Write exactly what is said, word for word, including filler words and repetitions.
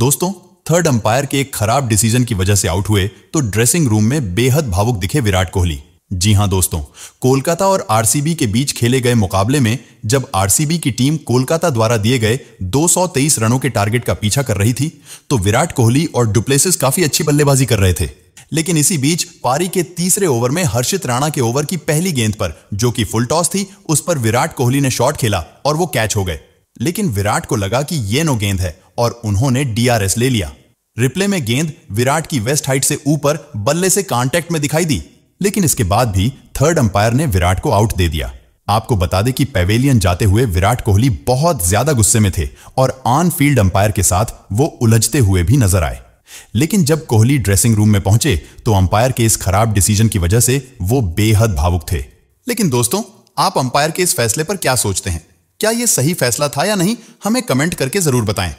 दोस्तों, third umpire के एक खराब डिसीजन की वजह से आउट हुए तो ड्रेसिंग रूम में बेहद भावुक दिखे विराट कोहली। जी हां दोस्तों, कोलकाता और आरसीबी के बीच खेले गए मुकाबले में जब आरसीबी की टीम कोलकाता द्वारा दिए गए दो सौ तेईस रनों के टारगेट का पीछा कर रही थी तो विराट कोहली और डुप्लेसिस काफी अच्छी बल्लेबाजी कर रहे थे। लेकिन इसी बीच पारी के तीसरे ओवर में हर्षित राणा के ओवर की पहली गेंद पर, जो कि फुल टॉस थी, उस पर विराट कोहली ने शॉट खेला और वो कैच हो गए। लेकिन विराट को लगा कि ये नो गेंद है और उन्होंने डीआरएस ले लिया। रिप्ले में गेंद विराट की वेस्ट हाइट से ऊपर बल्ले से कांटेक्ट में दिखाई दी, लेकिन इसके बाद भी थर्ड अंपायर ने विराट को आउट दे दिया। आपको बता दें कि पैवेलियन जाते हुए विराट कोहली बहुत ज्यादा गुस्से में थे और ऑन फील्ड अंपायर के साथ वो उलझते हुए भी नजर आए। लेकिन जब कोहली ड्रेसिंग रूम में पहुंचे तो अंपायर के इस खराब डिसीजन की वजह से वो बेहद भावुक थे। लेकिन दोस्तों, आप अंपायर के इस फैसले पर क्या सोचते हैं? क्या यह सही फैसला था या नहीं? हमें कमेंट करके जरूर बताएं।